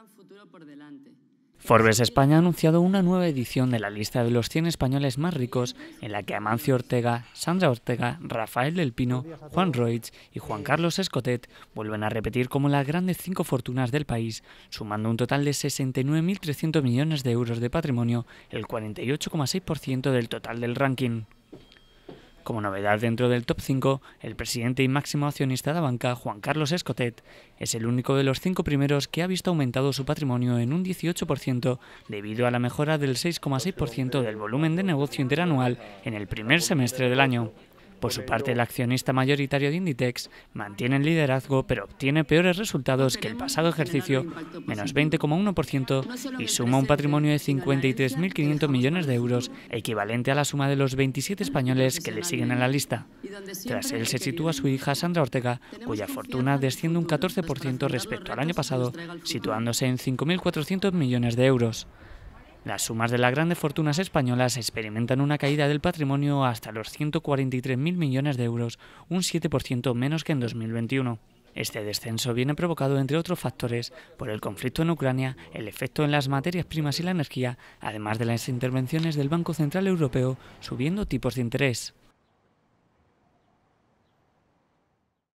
gran futuro por delante. Forbes España ha anunciado una nueva edición de la lista de los 100 españoles más ricos, en la que Amancio Ortega, Sandra Ortega, Rafael del Pino, Juan Roig y Juan Carlos Escotet vuelven a repetir como las grandes 5 fortunas del país, sumando un total de 69.300 millones de euros de patrimonio, el 48,6% del total del ranking. Como novedad dentro del top 5, el presidente y máximo accionista de la banca, Juan Carlos Escotet, es el único de los 5 primeros que ha visto aumentado su patrimonio en un 18% debido a la mejora del 6,6% del volumen de negocio interanual en el primer semestre del año. Por su parte, el accionista mayoritario de Inditex mantiene el liderazgo, pero obtiene peores resultados que el pasado ejercicio, menos 20,1%, y suma un patrimonio de 53.500 millones de euros, equivalente a la suma de los 27 españoles que le siguen en la lista. Tras él se sitúa su hija Sandra Ortega, cuya fortuna desciende un 14% respecto al año pasado, situándose en 5.400 millones de euros. Las sumas de las grandes fortunas españolas experimentan una caída del patrimonio hasta los 143.000 millones de euros, un 7% menos que en 2021. Este descenso viene provocado, entre otros factores, por el conflicto en Ucrania, el efecto en las materias primas y la energía, además de las intervenciones del Banco Central Europeo, subiendo tipos de interés.